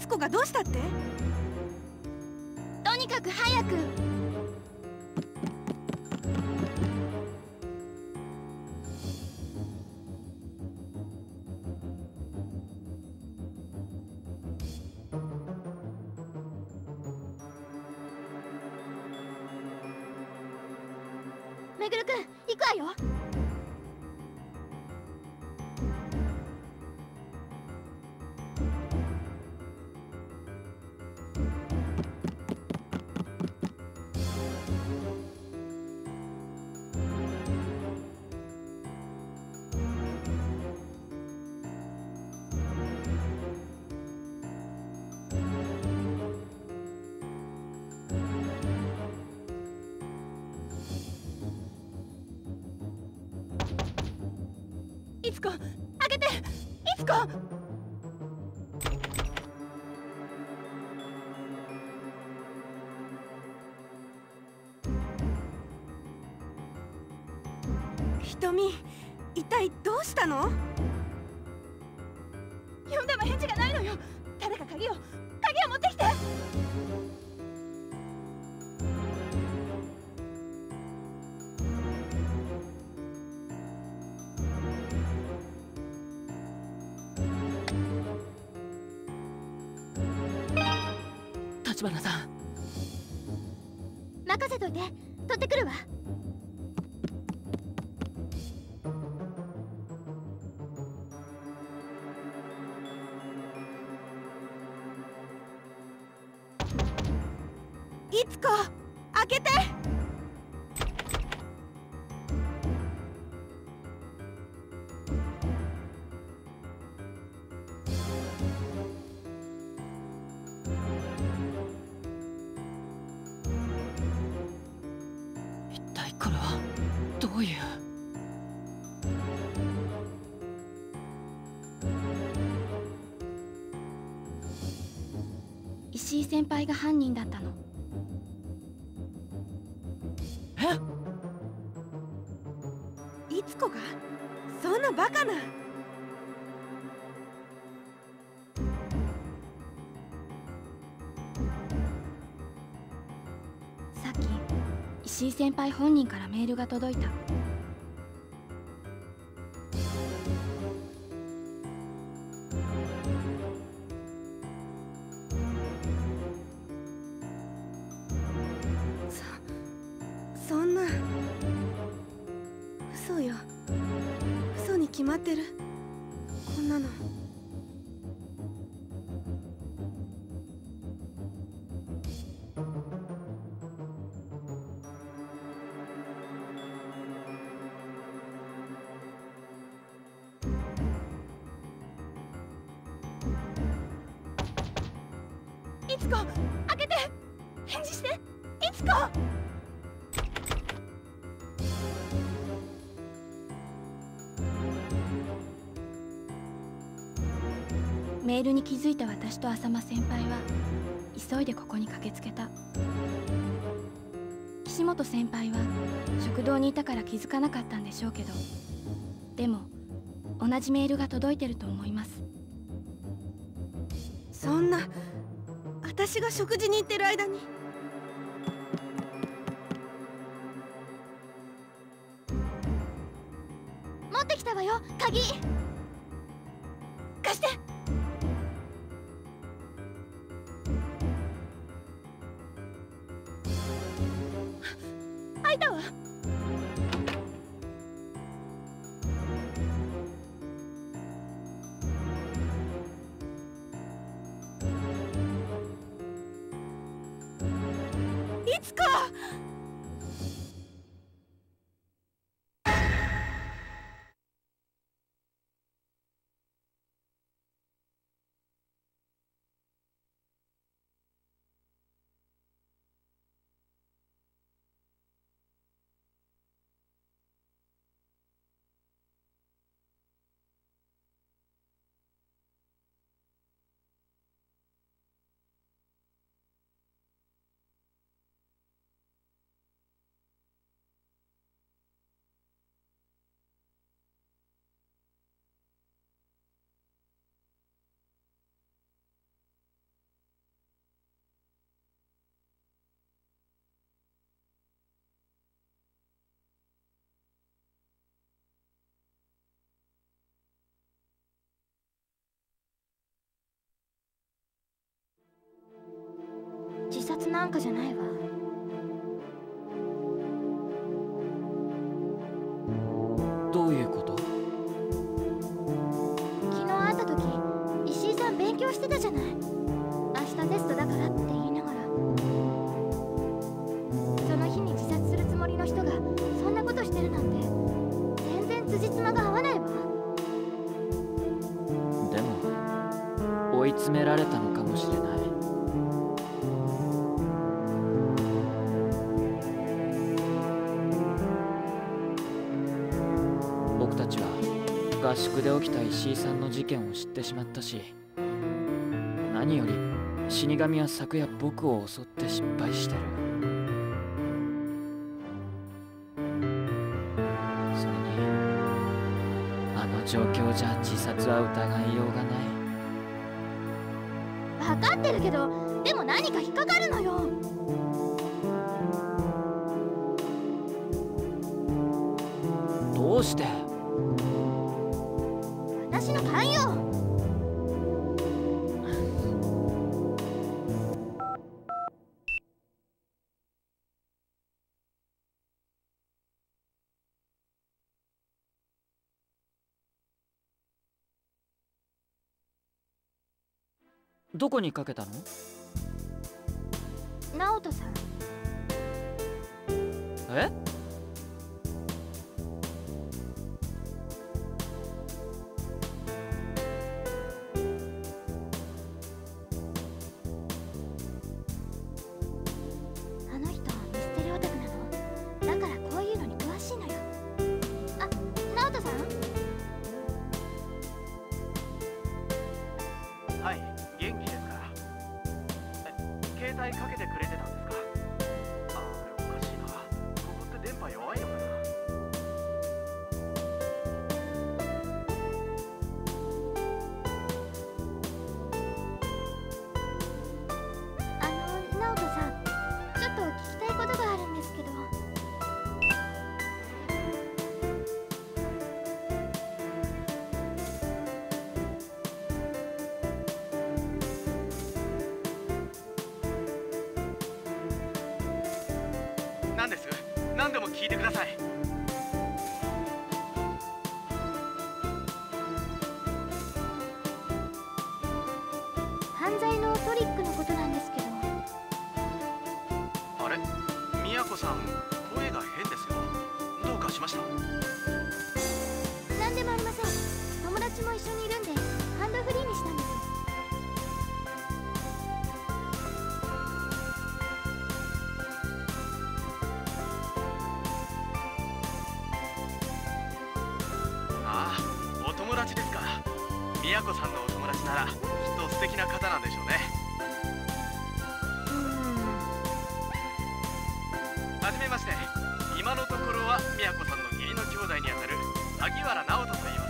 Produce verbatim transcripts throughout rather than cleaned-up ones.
律子がどうしたって？とにかく早く。めぐるくん、行くわよ。いつこ、開けて。いつこ。ひとみ、一体どうしたの？呼んでも返事がないのよ。誰か鍵を、鍵を持ってきて。橘さん、任せといて、取ってくるわ。いつこ、開けて。これはどういう。石井先輩が犯人だったの。え？いつこが？そんなバカな。さっき石井先輩本人からメールが届いた。そ、そんな。嘘よ。嘘に決まってる。こんなの。いつこ、開けて。返事して、いつこ。メールに気づいた私と浅間先輩は急いでここに駆けつけた。岸本先輩は食堂にいたから気づかなかったんでしょうけど、でも同じメールが届いてると思います。そんな。私が食事に行ってる間に。持ってきたわよ、鍵。貸して。開いたわ。いつこ。なんかじゃないわ。どういうこと？昨日会った時、石井さん勉強してたじゃない。明日テストだからって言いながら。その日に自殺するつもりの人がそんなことしてるなんて、全然辻褄が合わないわ。でも追い詰められたのかもしれない。合宿で起きた石井さんの事件を知ってしまったし、何より死神は昨夜僕を襲って失敗してる。それにあの状況じゃ自殺は疑いようがない。分かってるけど、でも何か引っかかるのよ。どうして？私の勘よ。どこにかけたの？直人さん。え？何です？何でも聞いてください。犯罪のトリックのことなんですけど。あれ、美也子さん、声が変ですよ。どうかしました？何でもありません。友達も一緒にいるんで、ハンドフリーにしたんです。美也子さんのお友達ならきっと素敵な方なんでしょうね。はじめまして、今のところは美也子さんの義理の兄弟にあたる萩原直人と言いま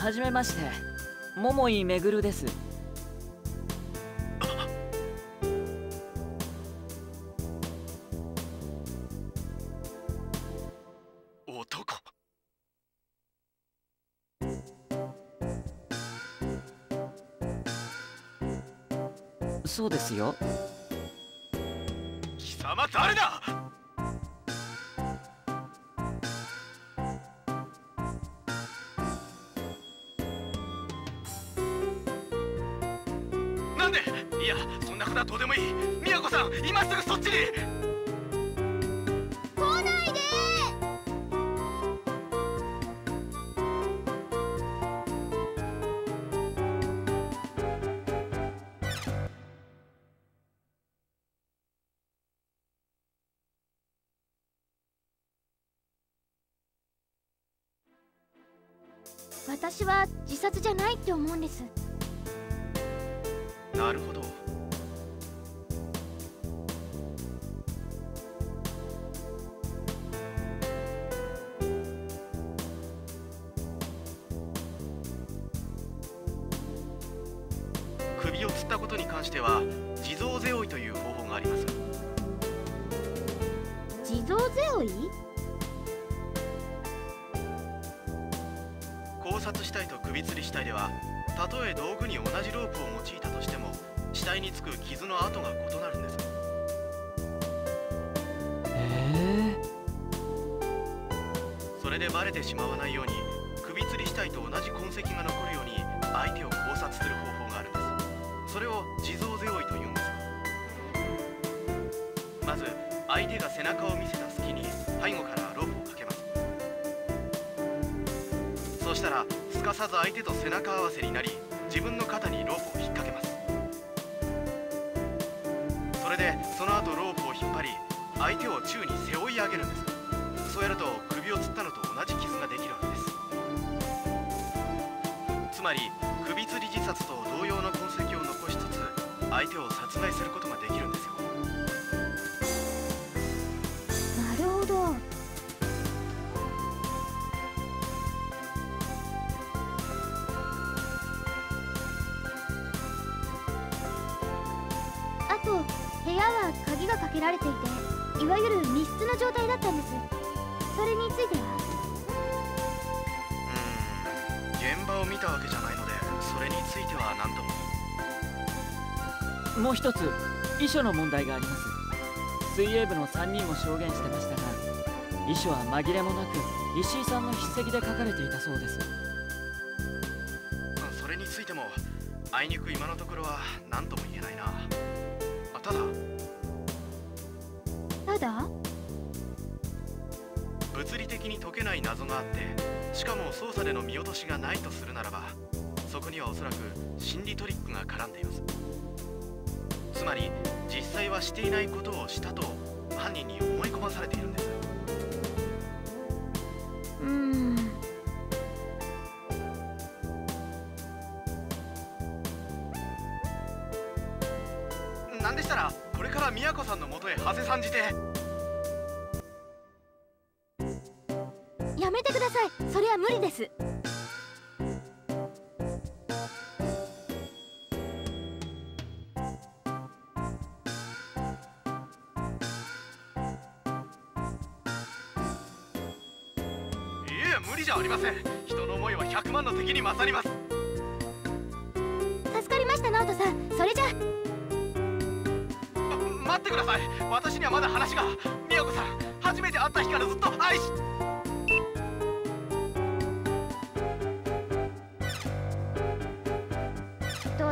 す。はじめまして、桃井めぐるです。そうですよ。貴様誰だ？なんで？いや、そんなことはどうでもいい。美也子さん、今すぐそっちに。私は自殺じゃないって思うんです。なるほど。首を吊ったことに関しては地蔵背負いという方法があります。地蔵背負い？殺死体と首吊り死体では、たとえ道具に同じロープを用いたとしても、死体につく傷の跡が異なるんです。えー、それでバレてしまわないように、首吊り死体と同じ痕跡が残るように相手を考察する方法があるんです。それを地蔵背負いというんです。まず相手が背中を見せた隙に背後からロープをかけます。そうしたらすかさず相手と背中合わせになり、自分の肩にロープを引っ掛けます。それでその後ロープを引っ張り、相手を宙に背負い上げるんです。そうやると首を吊ったのと同じ傷ができるわけです。つまり首吊り自殺と同様の痕跡を残しつつ、相手を殺害することができるんですよ。られていて、いわゆる密室の状態だったんです。それについてはうーん現場を見たわけじゃないので、それについては何とも。もう一つ遺書の問題があります。水泳部のさんにんも証言してましたが、遺書は紛れもなく石井さんの筆跡で書かれていたそうです。それについてもあいにく今のところは何とも言えないな。あただ物理的に解けない謎があって、しかも捜査での見落としがないとするならば、そこにはおそらく心理トリックが絡んでいます。つまり実際はしていないことをしたと犯人に思い込まされているんです。うーんなんでしたらこれから宮子さんのもとへ馳せ参じて。やめてください。それは無理です。いえ、無理じゃありません。人の思いはひゃくまんの敵に勝ります。助かりましたナオトさん。それじゃま、待ってください。私にはまだ話が。美和子さん、初めて会った日からずっと愛し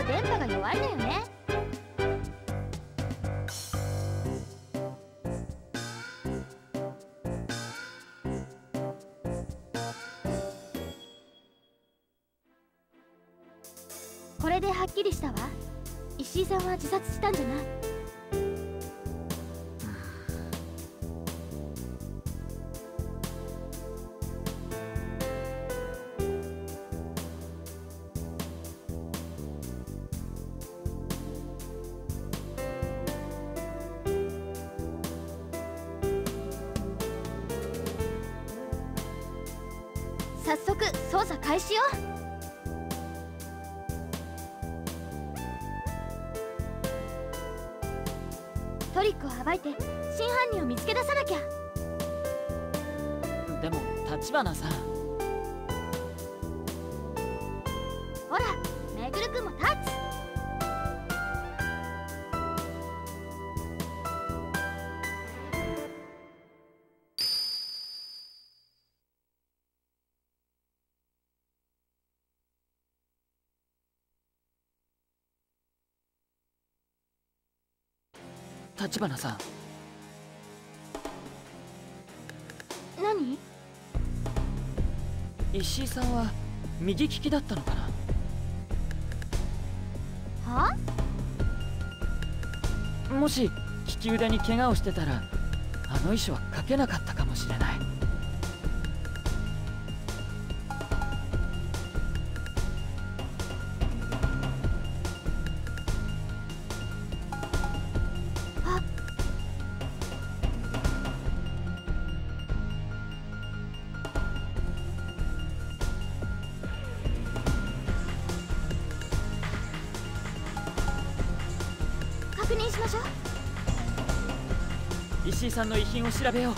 電波が弱いのよね。これではっきりしたわ。石井さんは自殺したんじゃない。早速捜査開始よ。トリックを暴いて真犯人を見つけ出さなきゃ。でも橘さん、ほらめぐるくんもタッチ。橘さん、何？石井さんは右利きだったのかな。はあ？もし利き腕に怪我をしてたら、あの遺書は書けなかったかもしれない。石井さんの遺品を調べよう。